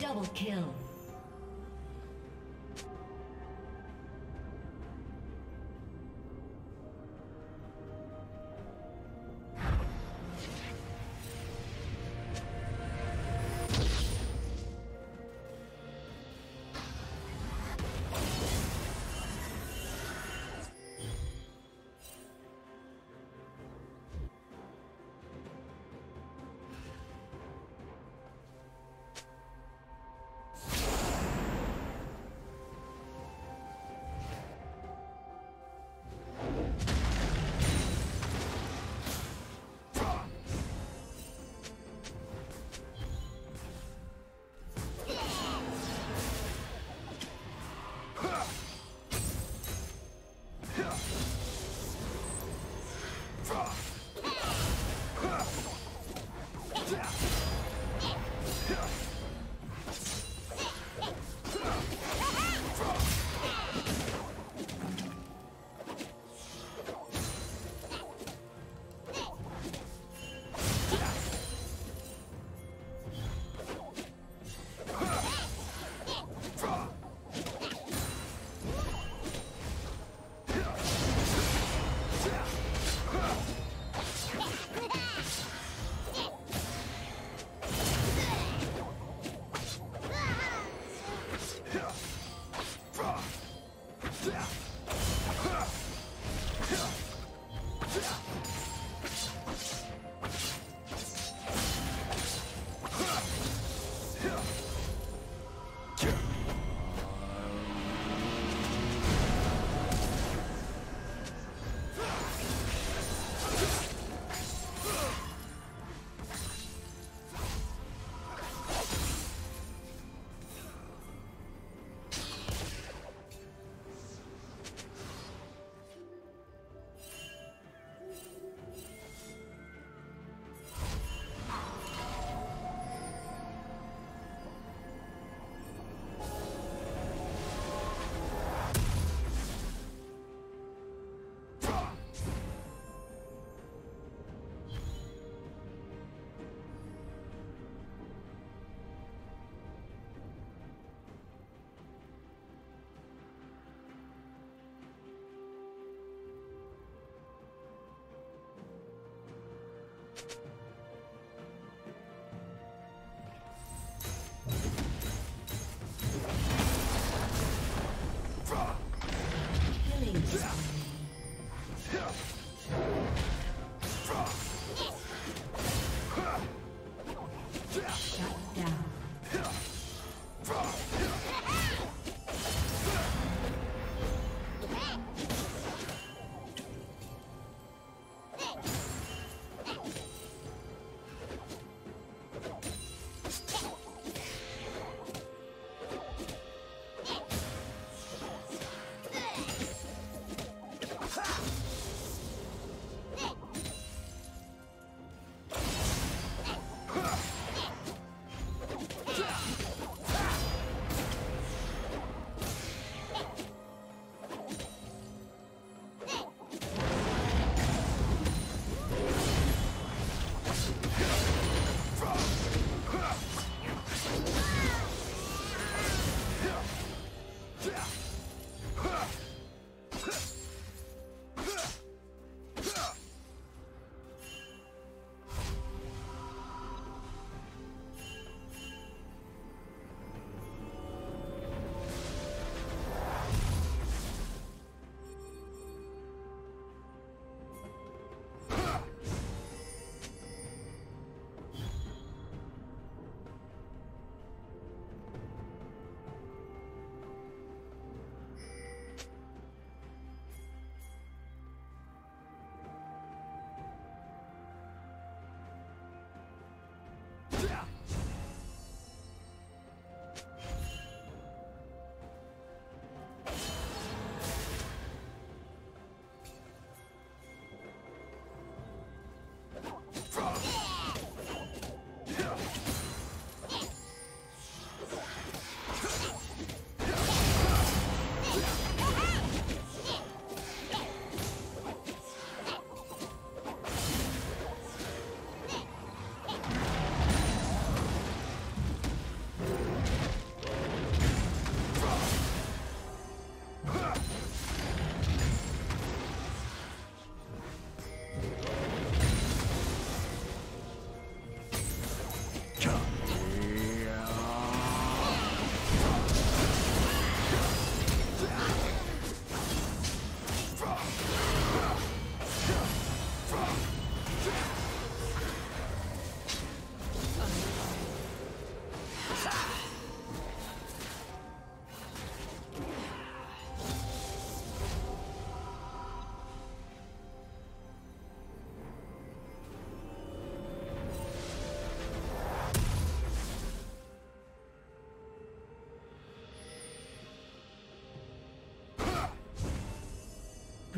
Double kill.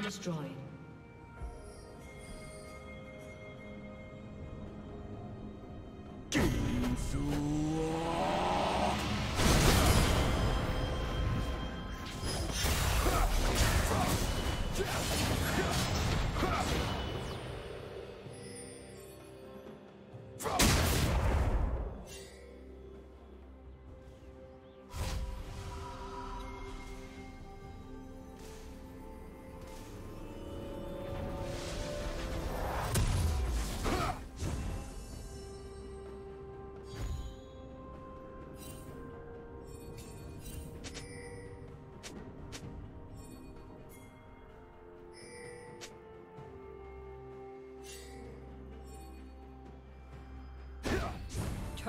Destroyed.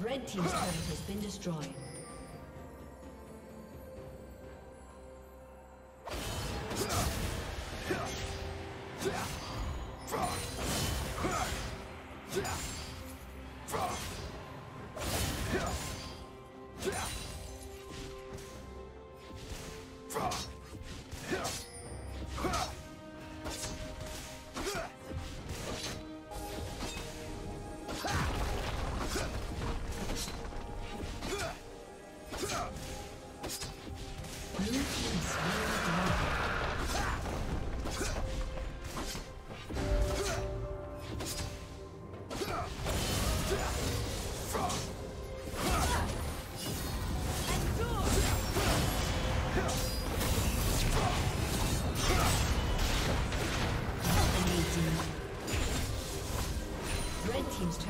Red team's turret has been destroyed.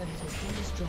turret has been destroyed.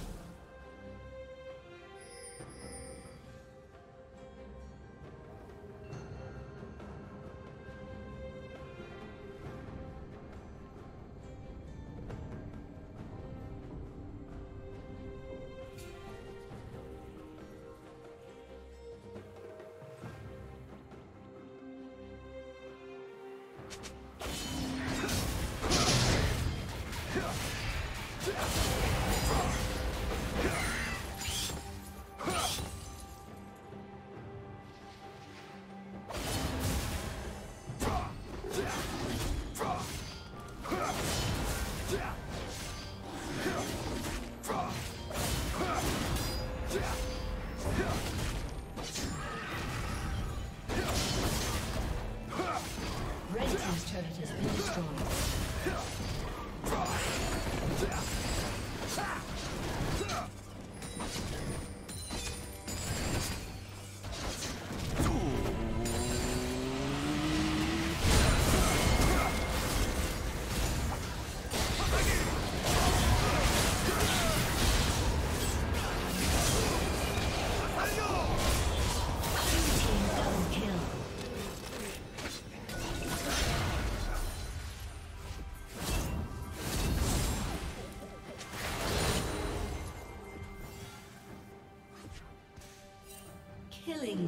Killing